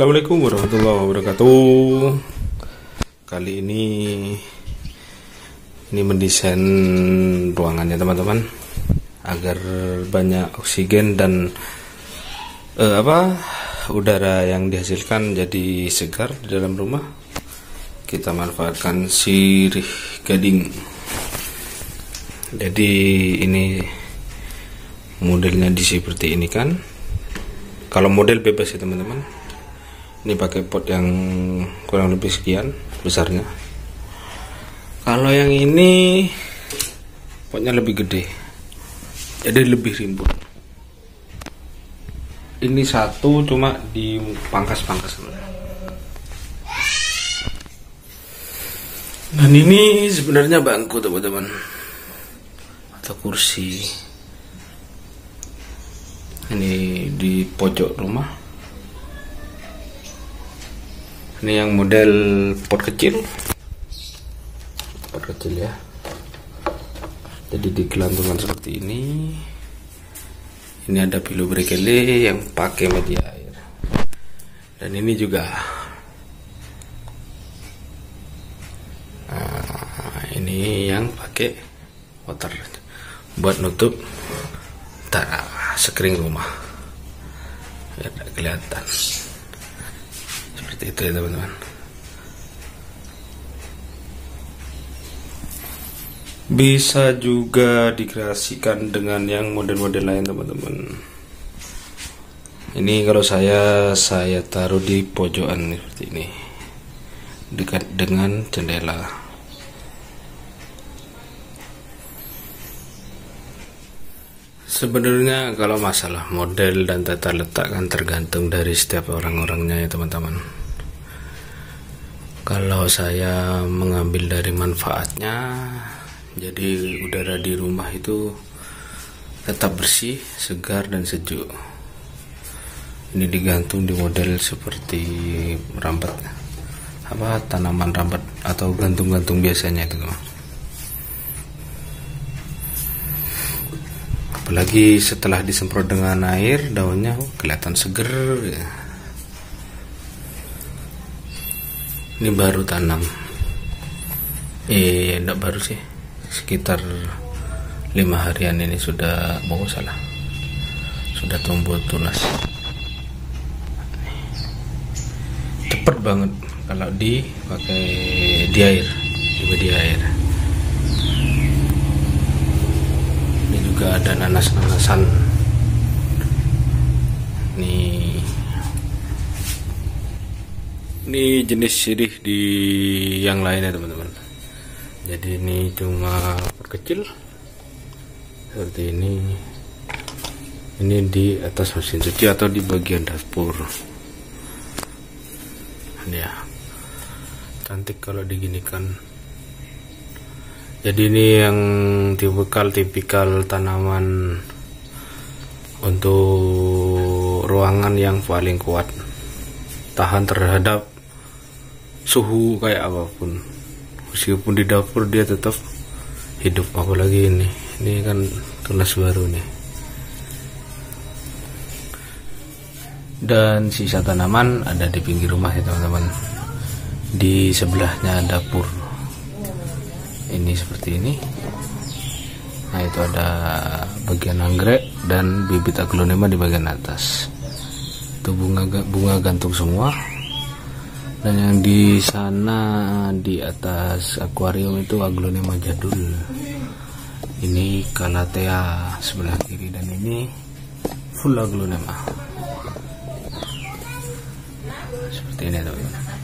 Assalamualaikum warahmatullahi wabarakatuh. Kali ini mendesain ruangannya teman-teman agar banyak oksigen dan udara yang dihasilkan jadi segar di dalam rumah. Kita manfaatkan sirih gading. Jadi ini modelnya di seperti ini kan. Kalau model bebas ya teman-teman. Ini pakai pot yang kurang lebih sekian besarnya. Kalau yang ini potnya lebih gede, jadi lebih rimbun. Ini satu cuma dipangkas-pangkas. Dan ini sebenarnya bangku teman-teman, atau kursi. Ini di pojok rumah. Ini yang model pot kecil ya. Jadi digelantungan seperti ini. Ini ada pilu berkele yang pakai media air. Dan ini juga. Nah, ini yang pakai water buat nutup tanah sekering rumah. Biar tidak kelihatan. Seperti itu ya teman-teman. Bisa juga dikreasikan dengan yang model-model lain teman-teman. Ini kalau saya taruh di pojokan seperti ini, dekat dengan jendela. Sebenarnya kalau masalah model dan tata letak kan tergantung dari setiap orang-orangnya ya teman-teman. Kalau saya mengambil dari manfaatnya, jadi udara di rumah itu tetap bersih, segar dan sejuk. Ini digantung di model seperti rambat, tanaman rambat atau gantung-gantung biasanya itu. Apalagi setelah disemprot dengan air, daunnya kelihatan seger. Ini baru tanam. Enggak baru sih. Sekitar 5 harian ini sudah sudah tumbuh tunas. Cepet banget kalau dipakai di media air. Ini juga ada nanas-nanasan. Ini jenis sirih di yang lainnya teman-teman. Jadi ini cuma kecil seperti ini. Ini di atas mesin cuci atau di bagian dapur. Ini ya, cantik kalau diginikan. Jadi ini yang tipikal tanaman untuk ruangan yang paling kuat, tahan terhadap suhu kayak apapun. Meskipun di dapur dia tetap hidup. Apalagi ini kan tunas baru nih. Dan sisa tanaman ada di pinggir rumah ya teman-teman. Di sebelahnya dapur. Ini seperti ini. Nah itu ada bagian anggrek dan bibit aglonema di bagian atas. Itu bunga gantung semua. Dan yang di sana di atas akuarium itu aglonema jadul. Ini calathea sebelah kiri dan ini full aglonema. Seperti ini teman-teman.